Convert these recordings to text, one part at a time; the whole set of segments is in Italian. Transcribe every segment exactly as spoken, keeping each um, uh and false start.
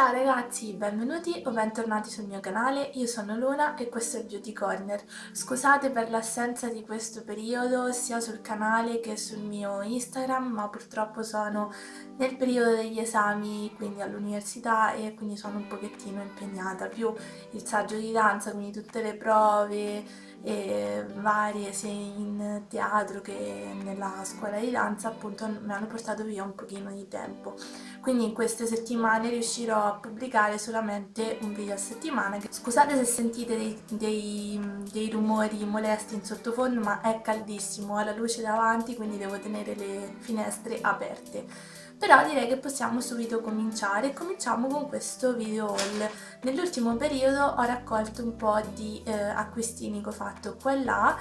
Ciao ragazzi, benvenuti o bentornati sul mio canale, io sono Luna e questo è Il Beautycorner. Scusate per l'assenza di questo periodo sia sul canale che sul mio Instagram, ma purtroppo sono nel periodo degli esami, quindi all'università, e quindi sono un pochettino impegnata, più il saggio di danza, quindi tutte le prove e varie sia in teatro che nella scuola di danza, appunto mi hanno portato via un pochino di tempo. Quindi in queste settimane riuscirò a pubblicare solamente un video a settimana. Scusate se sentite dei, dei, dei rumori molesti in sottofondo, ma è caldissimo, ho la luce davanti, quindi devo tenere le finestre aperte. Però direi che possiamo subito cominciare. Cominciamo con questo video haul. Nell'ultimo periodo ho raccolto un po' di eh, acquistini che ho fatto qua e là,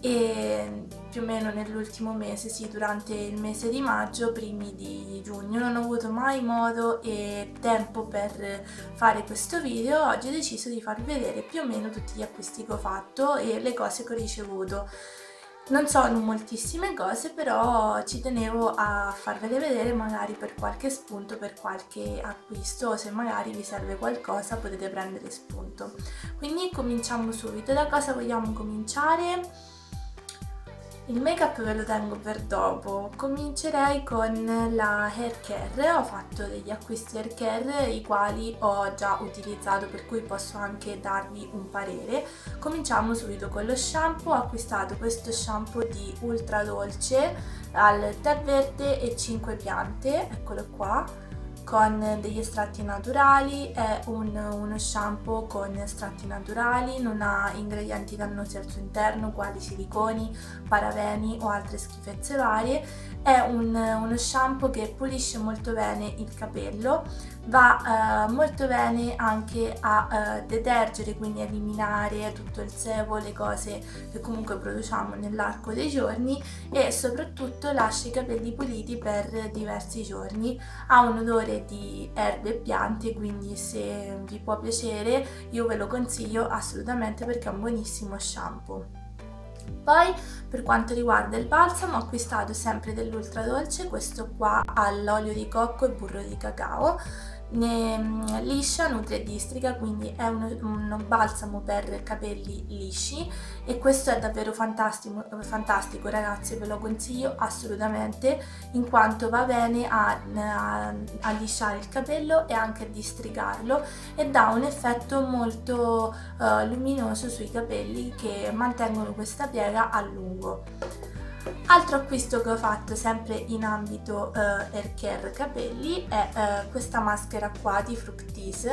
e più o meno nell'ultimo mese, sì, durante il mese di maggio, primi di giugno. Non ho avuto mai modo e tempo per fare questo video, oggi ho deciso di farvi vedere più o meno tutti gli acquisti che ho fatto e le cose che ho ricevuto. Non sono moltissime cose, però ci tenevo a farvele vedere, magari per qualche spunto, per qualche acquisto, o se magari vi serve qualcosa potete prendere spunto. Quindi cominciamo subito. Da cosa vogliamo cominciare? Il make up ve lo tengo per dopo, comincerei con la hair care. Ho fatto degli acquisti hair care i quali ho già utilizzato, per cui posso anche darvi un parere. Cominciamo subito con lo shampoo. Ho acquistato questo shampoo di ultra dolce al tè verde e cinque piante, eccolo qua, con degli estratti naturali. È un, uno shampoo con estratti naturali, non ha ingredienti dannosi al suo interno quali siliconi, parabeni o altre schifezze varie. È un, uno shampoo che pulisce molto bene il capello, va eh, molto bene anche a eh, detergere, quindi eliminare tutto il sebo, le cose che comunque produciamo nell'arco dei giorni, e soprattutto lascia i capelli puliti per diversi giorni. Ha un odore di erbe e piante, quindi se vi può piacere io ve lo consiglio assolutamente perché è un buonissimo shampoo. Poi per quanto riguarda il balsamo, ho acquistato sempre dell'ultra dolce, questo qua all'olio di cocco e burro di cacao, ne liscia, nutre e districa, quindi è un, un balsamo per capelli lisci, e questo è davvero fantastico, fantastico ragazzi, ve lo consiglio assolutamente, in quanto va bene a, a, a lisciare il capello e anche a districarlo, e dà un effetto molto uh, luminoso sui capelli che mantengono questa piega a lungo. Altro acquisto che ho fatto sempre in ambito uh, hair care capelli è uh, questa maschera qua di Fructis,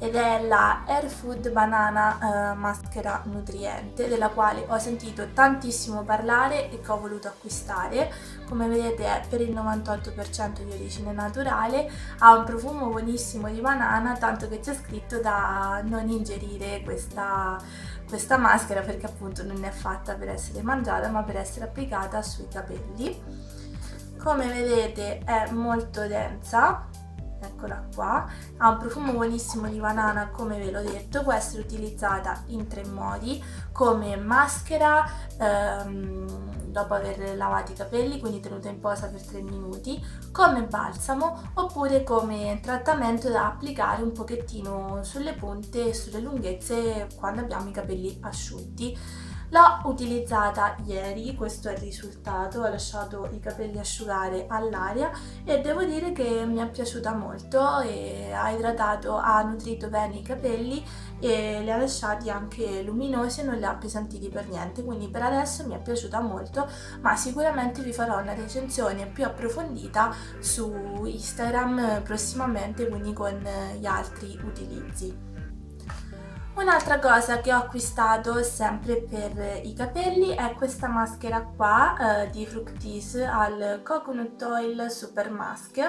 ed è la Airfood Banana uh, maschera nutriente, della quale ho sentito tantissimo parlare e che ho voluto acquistare. Come vedete è per il novantotto per cento di origine naturale, ha un profumo buonissimo di banana, tanto che c'è scritto da non ingerire questa, questa maschera, perché appunto non è fatta per essere mangiata ma per essere applicata sui capelli. Come vedete è molto densa, eccola qua, ha un profumo buonissimo di banana, come ve l'ho detto. Può essere utilizzata in tre modi: come maschera ehm, dopo aver lavato i capelli, quindi tenuta in posa per tre minuti, come balsamo, oppure come trattamento da applicare un pochettino sulle punte e sulle lunghezze quando abbiamo i capelli asciutti. L'ho utilizzata ieri, questo è il risultato, ho lasciato i capelli asciugare all'aria e devo dire che mi è piaciuta molto, e ha idratato, ha nutrito bene i capelli e li ha lasciati anche luminosi e non li ha appesantiti per niente, quindi per adesso mi è piaciuta molto, ma sicuramente vi farò una recensione più approfondita su Instagram prossimamente, quindi con gli altri utilizzi. Un'altra cosa che ho acquistato sempre per i capelli è questa maschera qua eh, di Fructis al Coconut Oil Super Mask.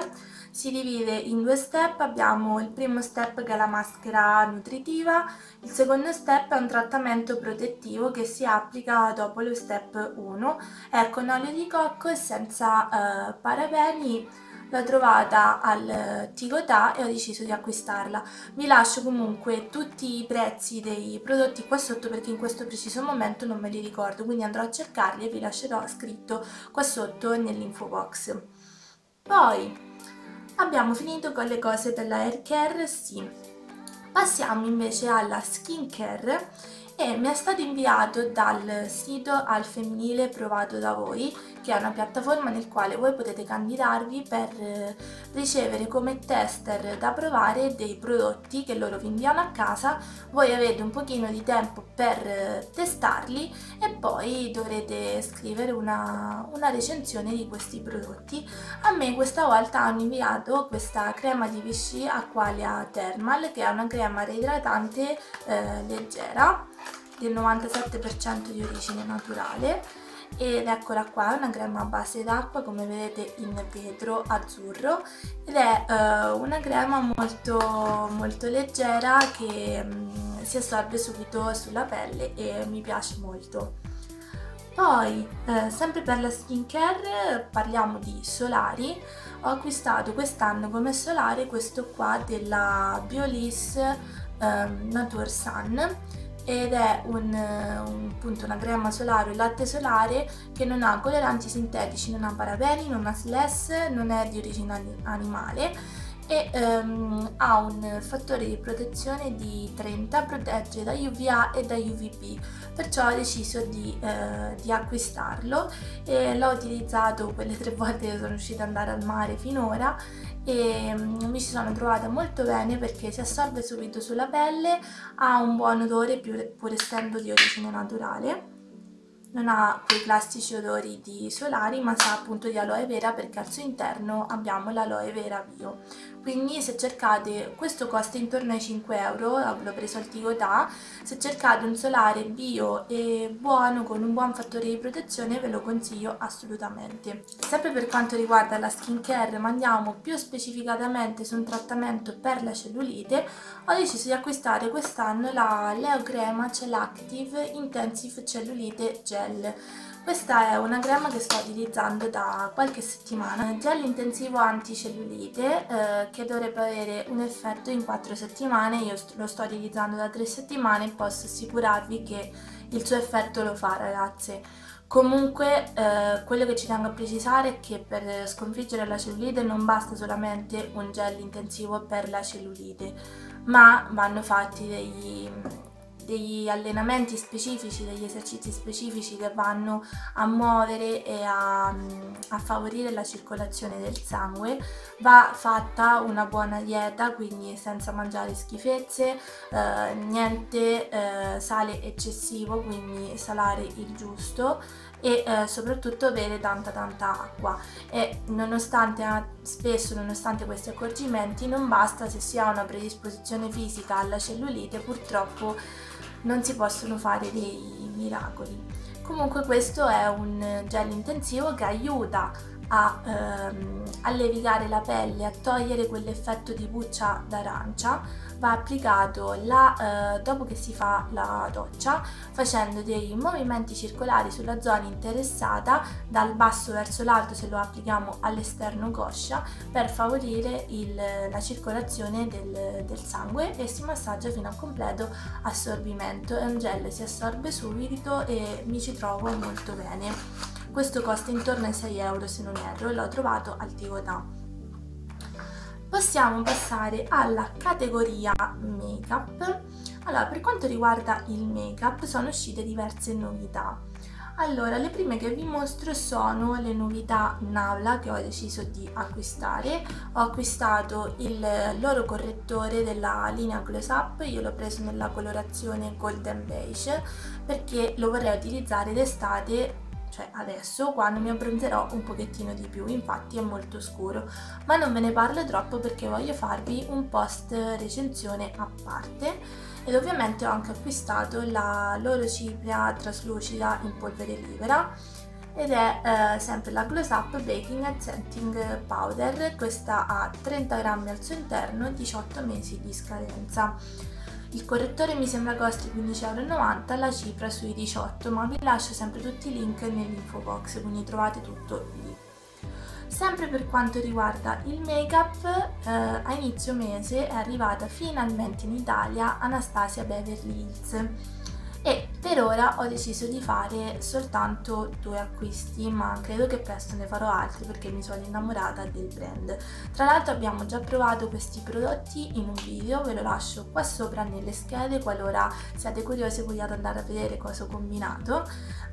Si divide in due step, abbiamo il primo step che è la maschera nutritiva, il secondo step è un trattamento protettivo che si applica dopo lo step uno, è con olio di cocco e senza eh, parabeni. L'ho trovata al Tigotà e ho deciso di acquistarla. Vi lascio comunque tutti i prezzi dei prodotti qua sotto, perché in questo preciso momento non me li ricordo, quindi andrò a cercarli e vi lascerò scritto qua sotto nell'info box. Poi Abbiamo finito con le cose della hair care, sì. Passiamo invece alla skin care e mi è stato inviato dal sito Al Femminile Provato da Voi, che è una piattaforma nel quale voi potete candidarvi per ricevere come tester da provare dei prodotti che loro vi inviano a casa. Voi avete un pochino di tempo per testarli e poi dovrete scrivere una, una recensione di questi prodotti. A me questa volta hanno inviato questa crema di Vichy Aqualia Thermal, che è una crema reidratante eh, leggera del novantasette per cento di origine naturale, ed eccola qua, è una crema a base d'acqua, come vedete in vetro azzurro, ed è eh, una crema molto molto leggera che mh, si assorbe subito sulla pelle e mi piace molto. Poi eh, sempre per la skincare parliamo di solari. Ho acquistato quest'anno come solare questo qua della Biolis eh, Natursun, ed è un, un, appunto una crema solare, un latte solare che non ha coloranti sintetici, non ha parabeni, non ha S L E S, non è di origine animale e um, ha un fattore di protezione di trenta, protegge da U V A e da U V B, perciò ho deciso di, eh, di acquistarlo e l'ho utilizzato quelle tre volte che sono riuscita ad andare al mare finora e mi ci sono trovata molto bene perché si assorbe subito sulla pelle, ha un buon odore pur essendo di origine naturale, non ha quei classici odori di solari ma sa appunto di aloe vera perché al suo interno abbiamo l'aloe vera bio. Quindi se cercate, questo costa intorno ai cinque euro, l'ho preso al Tigotà, se cercate un solare bio e buono con un buon fattore di protezione ve lo consiglio assolutamente. Sempre per quanto riguarda la skincare, ma andiamo più specificatamente su un trattamento per la cellulite, ho deciso di acquistare quest'anno la Leocrema Cell Active Intensive Cellulite Gel. Questa è una crema che sto utilizzando da qualche settimana, gel intensivo anticellulite eh, che dovrebbe avere un effetto in quattro settimane, io lo sto utilizzando da tre settimane e posso assicurarvi che il suo effetto lo fa, ragazze. Comunque eh, quello che ci tengo a precisare è che per sconfiggere la cellulite non basta solamente un gel intensivo per la cellulite, ma vanno fatti degli... degli allenamenti specifici, degli esercizi specifici che vanno a muovere e a, a favorire la circolazione del sangue, va fatta una buona dieta, quindi senza mangiare schifezze, eh, niente eh, sale eccessivo, quindi salare il giusto e eh, soprattutto bere tanta tanta acqua. E nonostante spesso nonostante questi accorgimenti non basta, se si ha una predisposizione fisica alla cellulite purtroppo non si possono fare dei miracoli. Comunque questo è un gel intensivo che aiuta a, ehm, a levigare la pelle, a togliere quell'effetto di buccia d'arancia. Va applicato la, eh, dopo che si fa la doccia, facendo dei movimenti circolari sulla zona interessata dal basso verso l'alto, se lo applichiamo all'esterno coscia, per favorire il, la circolazione del, del sangue, e si massaggia fino a completo assorbimento. È un gel, si assorbe subito e mi ci trovo molto bene. Questo costa intorno ai sei euro se non erro, l'ho trovato al Tigotà. Possiamo passare alla categoria make-up. Allora, per quanto riguarda il make-up sono uscite diverse novità. Allora, le prime che vi mostro sono le novità Nabla che ho deciso di acquistare. Ho acquistato il loro correttore della linea Close Up, io l'ho preso nella colorazione Golden Beige perché lo vorrei utilizzare d'estate, cioè adesso, quando mi abbronzerò un pochettino di più. Infatti è molto scuro, ma non ve ne parlo troppo perché voglio farvi un post recensione a parte. Ed ovviamente ho anche acquistato la loro cipria traslucida in polvere libera, ed è eh, sempre la Close Up Baking and Setting Powder. Questa ha trenta grammi al suo interno, diciotto mesi di scadenza. Il correttore mi sembra costi quindici e novanta euro, la cifra sui diciotto, ma vi lascio sempre tutti i link nell'info box, quindi trovate tutto lì. Sempre per quanto riguarda il make-up, eh, a inizio mese è arrivata finalmente in Italia Anastasia Beverly Hills, e Per ora ho deciso di fare soltanto due acquisti, ma credo che presto ne farò altri perché mi sono innamorata del brand. Tra l'altro abbiamo già provato questi prodotti in un video, ve lo lascio qua sopra nelle schede qualora siate curiosi e vogliate andare a vedere cosa ho combinato.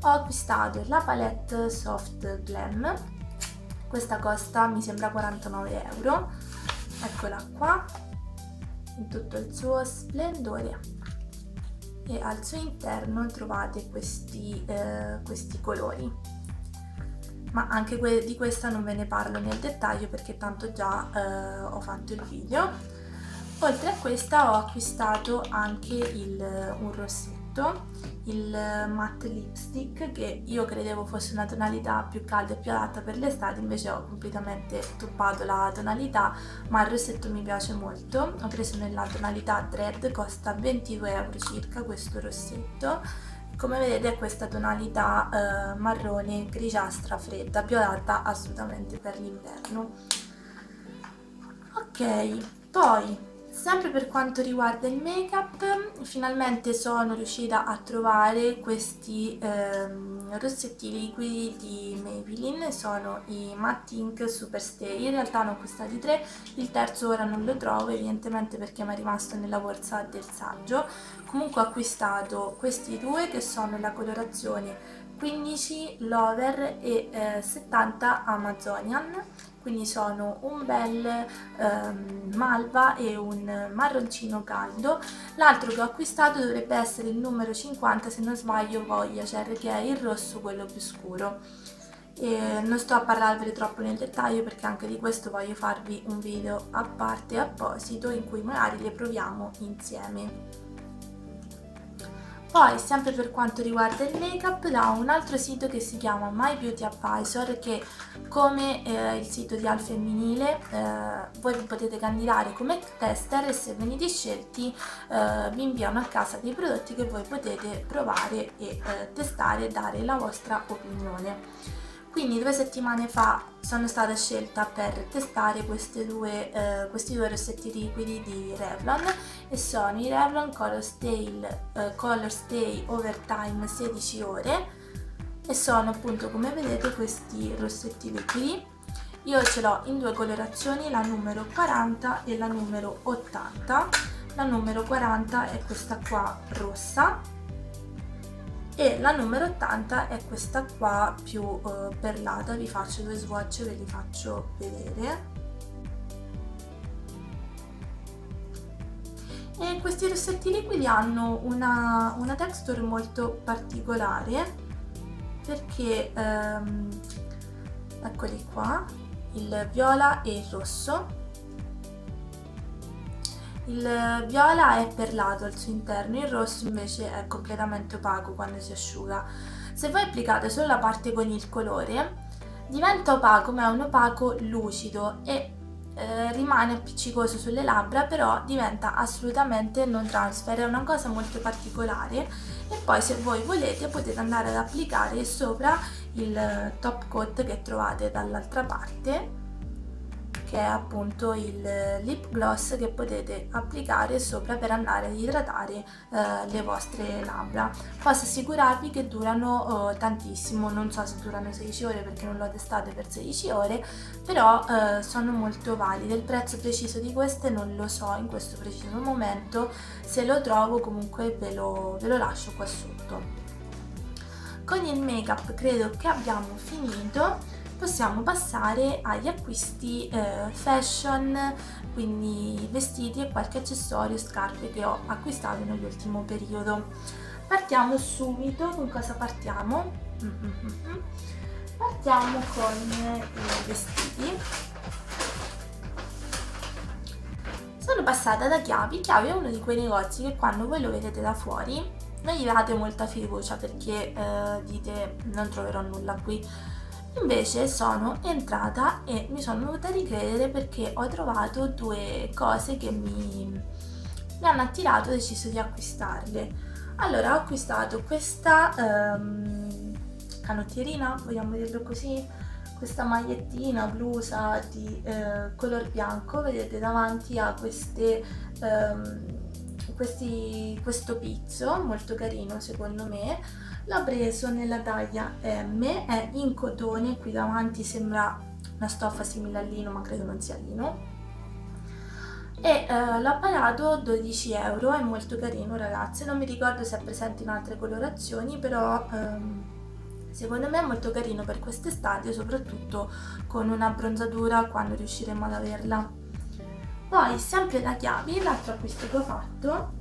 Ho acquistato la palette Soft Glam, questa costa mi sembra quarantanove euro, eccola qua, in tutto il suo splendore. E al suo interno trovate questi, eh, questi colori, ma anche di questa non ve ne parlo nel dettaglio perché tanto già eh, ho fatto il video. Oltre a questa ho acquistato anche il, un rossetto, il Matte Lipstick, che io credevo fosse una tonalità più calda e più adatta per l'estate, invece ho completamente toppato la tonalità, ma il rossetto mi piace molto. Ho preso nella tonalità Dread, costa ventidue euro circa questo rossetto. Come vedete è questa tonalità eh, marrone grigiastra fredda, più adatta assolutamente per l'inverno. Ok, poi sempre per quanto riguarda il make-up, finalmente sono riuscita a trovare questi ehm, rossetti liquidi di Maybelline, sono i Matte Ink Super Stay, in realtà ne ho acquistati tre, il terzo ora non lo trovo evidentemente perché mi è rimasto nella borsa del saggio. Comunque ho acquistato questi due che sono la colorazione quindici Lover e eh, settanta Amazonian, quindi sono un bel ehm, malva e un marroncino caldo. L'altro che ho acquistato dovrebbe essere il numero cinquanta, se non sbaglio Voyager, che è il rosso, quello più scuro. E non sto a parlarvene troppo nel dettaglio perché anche di questo voglio farvi un video a parte apposito in cui magari le proviamo insieme. Poi, sempre per quanto riguarda il make-up, da un altro sito che si chiama My Beauty Advisor, che come eh, il sito di Al Femminile, eh, voi vi potete candidare come tester e se venite scelti eh, vi inviano a casa dei prodotti che voi potete provare e eh, testare e dare la vostra opinione. Quindi due settimane fa sono stata scelta per testare queste due, eh, questi due rossetti liquidi di Revlon, e sono i Revlon Colorstay, eh, Colorstay Overtime sedici ore, e sono appunto, come vedete, questi rossetti liquidi. Io ce l'ho in due colorazioni, la numero quaranta e la numero ottanta. La numero quaranta è questa qua rossa e la numero ottanta è questa qua più eh, perlata. Vi faccio due swatch e ve li faccio vedere. E questi rossetti liquidi hanno una, una texture molto particolare perché ehm, eccoli qua, il viola e il rosso. Il viola è perlato al suo interno, il rosso invece è completamente opaco quando si asciuga. Se voi applicate solo la parte con il colore diventa opaco, ma è un opaco lucido e eh, rimane appiccicoso sulle labbra, però diventa assolutamente non transfer, è una cosa molto particolare. E poi se voi volete potete andare ad applicare sopra il top coat che trovate dall'altra parte, che è appunto il lip gloss che potete applicare sopra per andare ad idratare eh, le vostre labbra. Posso assicurarvi che durano eh, tantissimo, non so se durano sedici ore perché non l'ho testate per sedici ore, però eh, sono molto valide. Il prezzo preciso di queste non lo so in questo preciso momento, se lo trovo comunque ve lo, ve lo lascio qua sotto. Con il make up credo che abbiamo finito. Possiamo passare agli acquisti eh, fashion, quindi vestiti e qualche accessorio, scarpe che ho acquistato nell'ultimo periodo. Partiamo subito, con cosa partiamo? Mm-hmm. Partiamo con i vestiti. Sono passata da Chiavi. Chiavi è uno di quei negozi che quando voi lo vedete da fuori non gli date molta fiducia perché eh, dite non troverò nulla qui. Invece sono entrata e mi sono dovuta ricredere perché ho trovato due cose che mi, mi hanno attirato e ho deciso di acquistarle. Allora, ho acquistato questa ehm, canottierina, vogliamo dirlo così, questa magliettina, blusa di eh, color bianco, vedete davanti a queste ehm, questi, questo pizzo molto carino secondo me. L'ho preso nella taglia M, è in cotone, qui davanti sembra una stoffa simile al lino ma credo non sia lino, e eh, l'ho pagato dodici euro, è molto carino ragazzi, non mi ricordo se è presente in altre colorazioni, però ehm, secondo me è molto carino per quest'estate, soprattutto con una abbronzatura quando riusciremo ad averla. Poi sempre da Chiavi, l'altro acquisto che ho fatto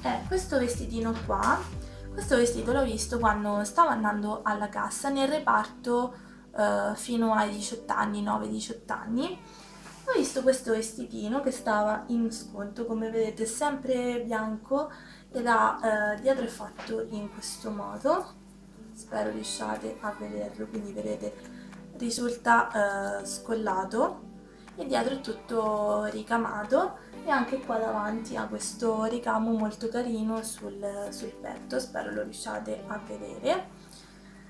è questo vestitino qua. Questo vestito l'ho visto quando stavo andando alla cassa nel reparto eh, fino ai diciotto anni, nove diciotto anni. Ho visto questo vestitino che stava in sconto, come vedete sempre bianco, e da eh, dietro è fatto in questo modo, spero riusciate a vederlo, quindi vedete risulta eh, scollato, e dietro è tutto ricamato, e anche qua davanti ha questo ricamo molto carino sul, sul petto, spero lo riusciate a vedere.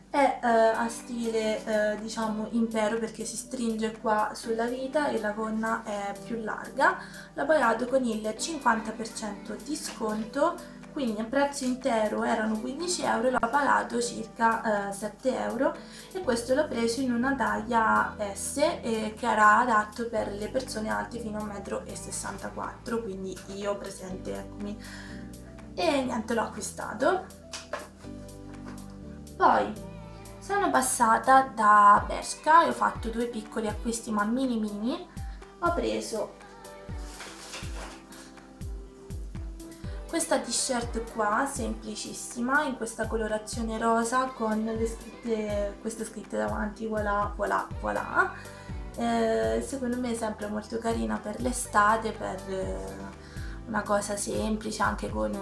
È eh, a stile eh, diciamo impero, perché si stringe qua sulla vita e la gonna è più larga. L'ho pagato con il cinquanta per cento di sconto, quindi a prezzo intero erano quindici euro, l'ho pagato circa eh, sette euro, e questo l'ho preso in una taglia S, eh, che era adatto per le persone alte fino a uno e sessantaquattro metri, quindi io presente, eccomi, e niente, l'ho acquistato. Poi sono passata da Bershka e ho fatto due piccoli acquisti ma mini mini. Ho preso questa t-shirt qua, semplicissima, in questa colorazione rosa con le scritte, queste scritte davanti, voilà, voilà, voilà. Eh, secondo me è sempre molto carina per l'estate, per una cosa semplice, anche con,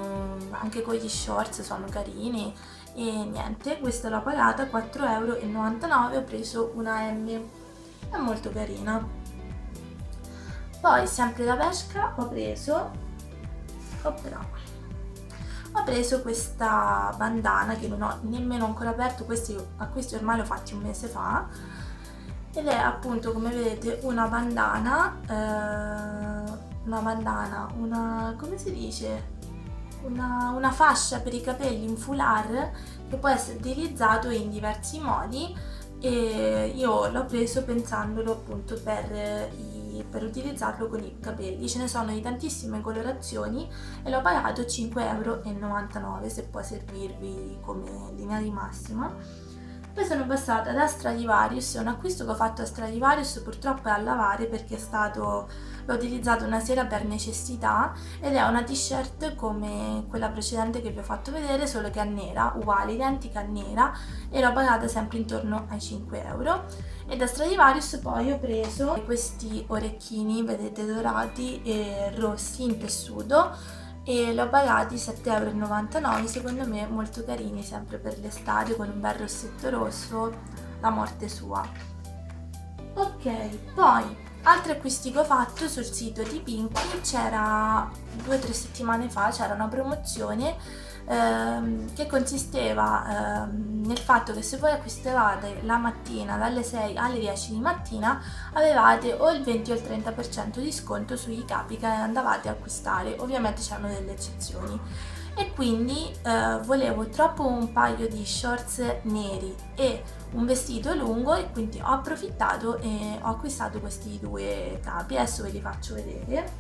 anche con gli shorts sono carini. E niente, questa l'ho pagata quattro e novantanove euro, ho preso una M, è molto carina. Poi sempre da Bershka ho preso oh però, ho preso questa bandana che non ho nemmeno ancora aperto, questi acquisti ormai l'ho fatti un mese fa, ed è appunto come vedete una bandana eh, una bandana una come si dice? Una, una fascia per i capelli, un foulard che può essere utilizzato in diversi modi, e io l'ho preso pensandolo appunto per, i, per utilizzarlo con i capelli. Ce ne sono di tantissime colorazioni e l'ho pagato cinque e novantanove euro, se può servirvi come linea di massima. Poi sono passata da Stradivarius, è un acquisto che ho fatto a Stradivarius, purtroppo è a lavare perché è stato, l'ho utilizzato una sera per necessità, ed è una t-shirt come quella precedente che vi ho fatto vedere, solo che è nera, uguale, identica, nera, e l'ho pagata sempre intorno ai cinque euro. E da Stradivarius poi ho preso questi orecchini, vedete, dorati e rossi in tessuto, e l'ho pagati sette e novantanove euro, secondo me molto carini sempre per l'estate, con un bel rossetto rosso, la morte sua. Ok, poi altri acquisti che ho fatto sul sito di Pinchi, c'era due o tre settimane fa c'era una promozione ehm, che consisteva ehm, nel fatto che se voi acquistavate la mattina dalle sei alle dieci di mattina avevate o il venti o il trenta per cento di sconto sui capi che andavate a acquistare, ovviamente c'erano delle eccezioni, e quindi eh, volevo troppo un paio di shorts neri e un vestito lungo, e quindi ho approfittato e ho acquistato questi due capi, adesso ve li faccio vedere.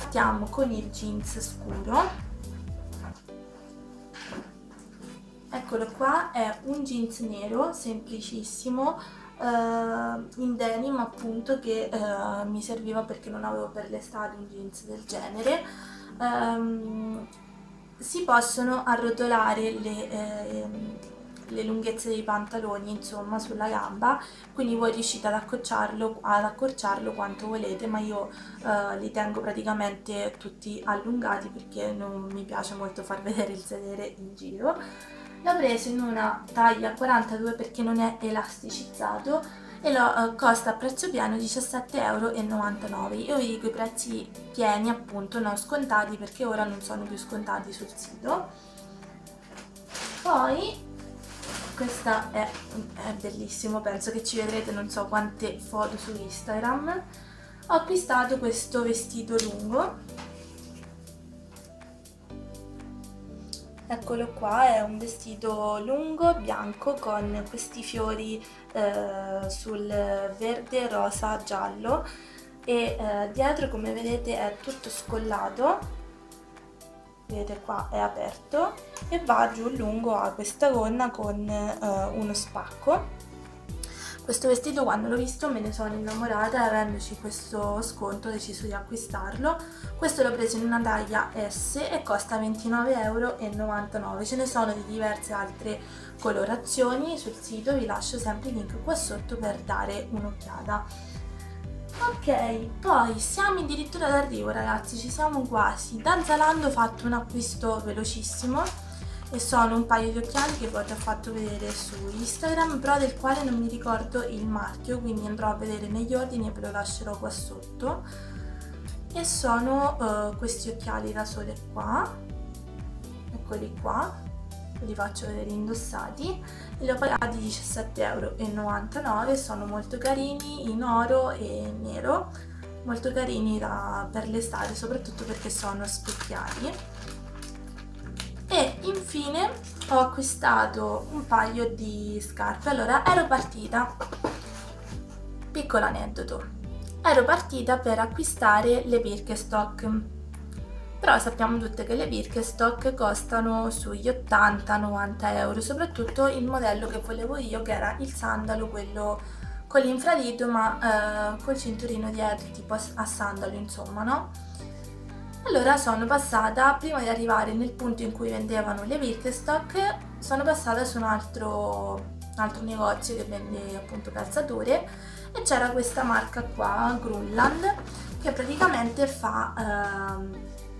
Partiamo con il jeans scuro, eccolo qua, è un jeans nero semplicissimo eh, in denim appunto, che eh, mi serviva perché non avevo per l'estate un jeans del genere. Um, si possono arrotolare le, eh, le lunghezze dei pantaloni insomma sulla gamba, quindi voi riuscite ad accorciarlo, ad accorciarlo quanto volete, ma io eh, li tengo praticamente tutti allungati perché non mi piace molto far vedere il sedere in giro. L'ho preso in una taglia quarantadue perché non è elasticizzato, e lo eh, costa a prezzo pieno diciassette e novantanove euro. Io vi dico i prezzi pieni appunto, non scontati, perché ora non sono più scontati sul sito. Poi questa è, è bellissimo, penso che ci vedrete non so quante foto su Instagram. Ho acquistato questo vestito lungo Eccolo qua, è un vestito lungo, bianco, con questi fiori eh, sul verde, rosa, giallo, e eh, dietro, come vedete, è tutto scollato, vedete qua è aperto, e va giù lungo a questa gonna con eh, uno spacco. Questo vestito, quando l'ho visto, me ne sono innamorata, avendoci questo sconto ho deciso di acquistarlo. Questo l'ho preso in una taglia S e costa ventinove e novantanove euro. Ce ne sono di diverse altre colorazioni sul sito, vi lascio sempre i link qua sotto per dare un'occhiata. Ok, poi siamo addirittura d'arrivo, ragazzi, ci siamo quasi. Da Zalando ho fatto un acquisto velocissimo e sono un paio di occhiali che vi ho già fatto vedere su Instagram, però del quale non mi ricordo il marchio, quindi andrò a vedere negli ordini e ve lo lascerò qua sotto. E sono uh, questi occhiali da sole qua, eccoli qua, li faccio vedere indossati, e li ho pagati diciassette e novantanove euro. Sono molto carini, in oro e nero, molto carini da, per l'estate, soprattutto perché sono specchiali. E infine ho acquistato un paio di scarpe. Allora, ero partita, piccolo aneddoto, ero partita per acquistare le Birkenstock, però sappiamo tutte che le Birkenstock costano sugli ottanta novanta euro, soprattutto il modello che volevo io, che era il sandalo, quello con l'infradito ma eh, col cinturino dietro tipo a sandalo, insomma, no? Allora sono passata, prima di arrivare nel punto in cui vendevano le Birkenstock, sono passata su un altro, un altro negozio che vende appunto calzature, e c'era questa marca qua, Grunland, che praticamente fa... Eh,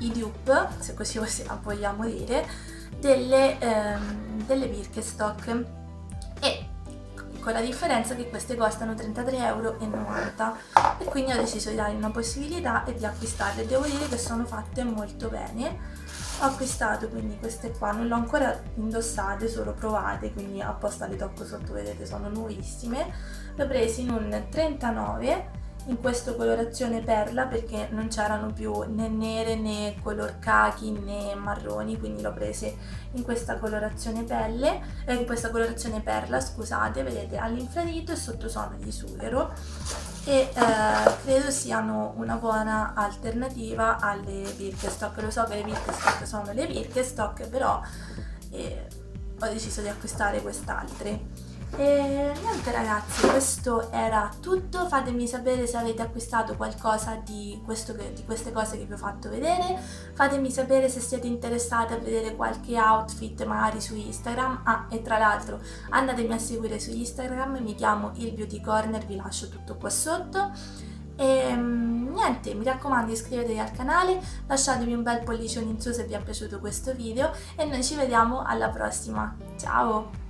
i dupe, se così vogliamo dire, delle, ehm, delle Birkenstock, e con la differenza che queste costano trentatré e novanta euro, e quindi ho deciso di dargli una possibilità e di acquistarle. Devo dire che sono fatte molto bene. Ho acquistato quindi queste qua, non le ho ancora indossate, solo provate, quindi apposta le tocco sotto, vedete, sono nuovissime. Le ho prese in un trentanove in questa colorazione perla, perché non c'erano più né nere né color khaki né marroni, quindi l'ho prese in questa colorazione pelle, eh, in questa colorazione perla, scusate, vedete, all'infradito, e sotto sono di sughero, e eh, credo siano una buona alternativa alle Birkenstock. Lo so che le Birkenstock sono le Birkenstock, però eh, ho deciso di acquistare quest'altre. E niente, ragazzi, questo era tutto. Fatemi sapere se avete acquistato qualcosa di, questo, di queste cose che vi ho fatto vedere. Fatemi sapere se siete interessati a vedere qualche outfit magari su Instagram. Ah, e tra l'altro andatemi a seguire su Instagram, mi chiamo Il Beautycorner, vi lascio tutto qua sotto. E niente, mi raccomando, iscrivetevi al canale, lasciatemi un bel pollicione in su se vi è piaciuto questo video, e noi ci vediamo alla prossima. Ciao!